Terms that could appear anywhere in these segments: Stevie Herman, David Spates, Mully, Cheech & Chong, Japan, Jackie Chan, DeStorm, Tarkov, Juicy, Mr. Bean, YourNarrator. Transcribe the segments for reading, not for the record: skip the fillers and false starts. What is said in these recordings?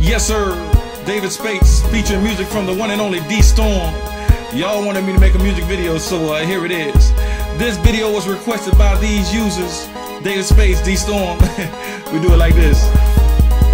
Yes, sir. David Spates, featuring music from the one and only DeStorm. Y'all wanted me to make a music video, so here it is. This video was requested by these users. David Spates, DeStorm. We do it like this.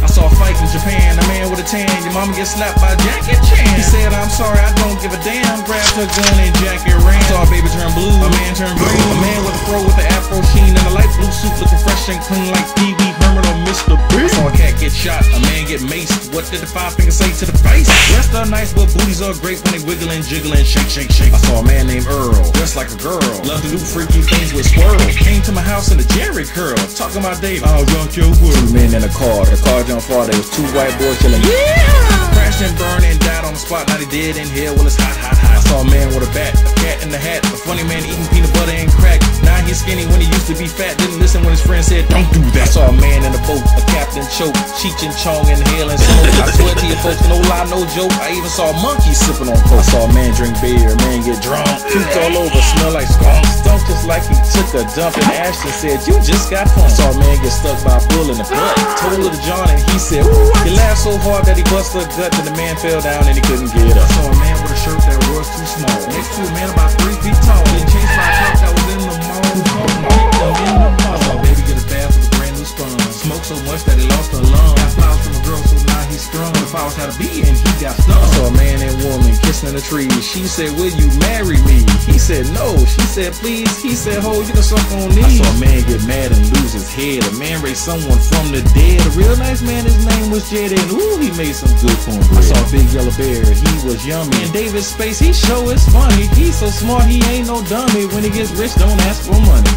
I saw fights in Japan, a man with a tan, your mama gets slapped by Jackie Chan. He said, "I'm sorry, I don't give a damn." Grabbed her gun and Jackie ran. Saw a baby turn blue, a man turned blue. A man with a fro with an afro sheen and a light blue suit looking fresh and clean like Stevie Herman or Mr. B. I saw a cat get shot, a man get maced. What did the five fingers say to the face? Rest are nice, but booties are great when they wiggle and jiggle and shake, shake, shake. I saw a man named Earl, dressed like a girl. Love to do freaky things with swirl. Came to my house in a jerry curl, talking about David. I'll jump your wood. 2 men in a car, the car jumped far. There was 2 white boys chilling. Yeah! Crashed and burned and died on the spot. Now they dead in here. Well, it's hot, hot, hot. I saw a man with a bat, a cat in the hat, a funny man eating peanut butter and crack. Now he's skinny when he used to be fat. Didn't listen when his friend said, "Don't do that." I saw a man in a boat, a captain choke, Cheech and Chong inhaling smoke. I swear to you folks, no lie, no joke. I even saw monkeys sipping on coke. I saw a man drink beer, a man get drunk, puked all over, smell like skunk. Stunk just like he took a dump and Ashton said, "You just got fun." I saw a man get stuck by a bull in the butt. Told little John and he said, "What?" He laughed so hard that he busted a gut and the man fell down and he couldn't get up. I saw a man with a shirt that was too small, next to a man about 3 feet tall. Then chased by a cop that was in the mall. Who called him? Picked up in the mall. I saw a baby get a bath with a brand new sponge. Smoked so much that he lost a lung. Got flowers from a girl, so now he's strung. The flowers had a bee and he got stung. I saw a man and woman kissing in a tree. She said, "Will you marry me?" He said, "No." She said, "Please." He said, "Ho, you can suck on these." I saw a man get mad and lose his head. A man raised someone from the dead. A real nice man, his name was Jed, and ooh, he made some good cornbread. I saw a big yellow bear, he was yummy. And David Spates, he sure is funny. He's so smart, he ain't no dummy. When he gets rich, don't ask for money.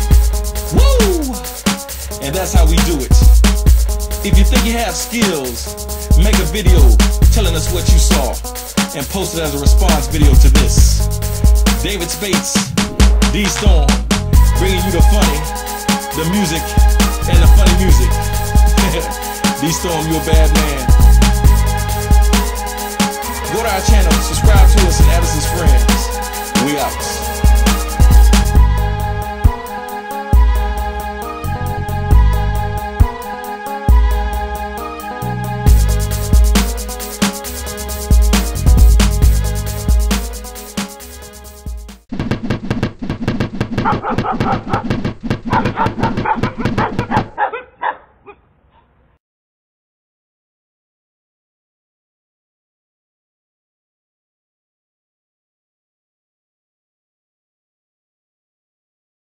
Woo! And that's how we do it. If you think you have skills, make a video telling us what you saw and post it as a response video to this. David Spates, DeStorm, bringing you the funny, the music, and the funny music. DeStorm, you a bad man. Go to our channel, subscribe to us, and add us as friends. We out.